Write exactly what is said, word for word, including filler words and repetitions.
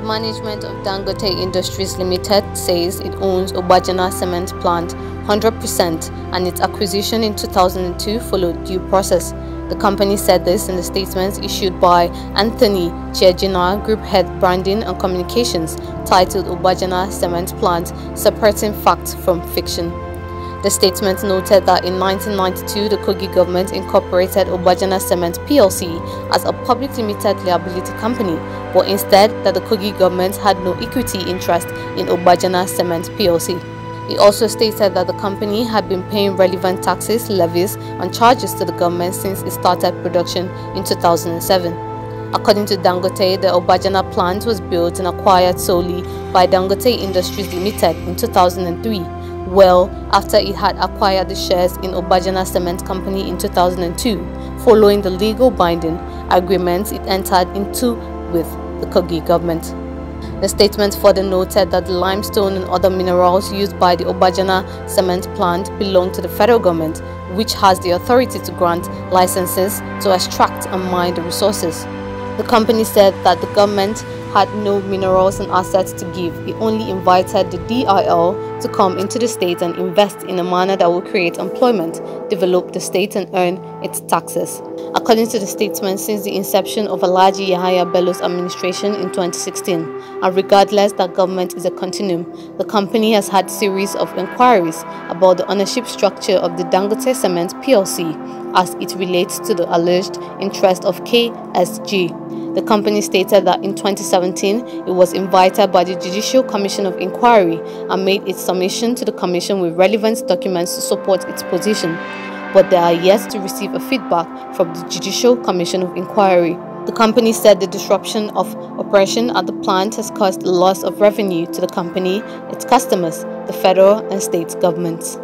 The management of Dangote Industries Limited says it owns Obajana Cement Plant one hundred percent and its acquisition in two thousand two followed due process. The company said this in the statements issued by Anthony Chiejina, Group Head Branding and Communications, titled Obajana Cement Plant, Separating Fact from Fiction. The statement noted that in nineteen ninety-two, the Kogi government incorporated Obajana Cement P L C as a public limited liability company, but instead that the Kogi government had no equity interest in Obajana Cement P L C. He also stated that the company had been paying relevant taxes, levies, and charges to the government since it started production in two thousand seven. According to Dangote, the Obajana plant was built and acquired solely by Dangote Industries Limited in two thousand three, well after it had acquired the shares in Obajana Cement Company in two thousand two, following the legal binding agreements it entered into with the Kogi government. The statement further noted that the limestone and other minerals used by the Obajana Cement Plant belong to the federal government, which has the authority to grant licenses to extract and mine the resources. The company said that the government had no minerals and assets to give. It only invited the D I L to come into the state and invest in a manner that will create employment, develop the state and earn its taxes. According to the statement, since the inception of Alhaji Iihaya Bello's administration in twenty sixteen, and regardless that government is a continuum, the company has had series of inquiries about the ownership structure of the Dangote Cement P L C as it relates to the alleged interest of K S G. The company stated that in twenty seventeen, it was invited by the Judicial Commission of Inquiry and made its submission to the Commission with relevant documents to support its position, but they are yet to receive a feedback from the Judicial Commission of Inquiry. The company said the disruption of operation at the plant has caused a loss of revenue to the company, its customers, the federal and state governments.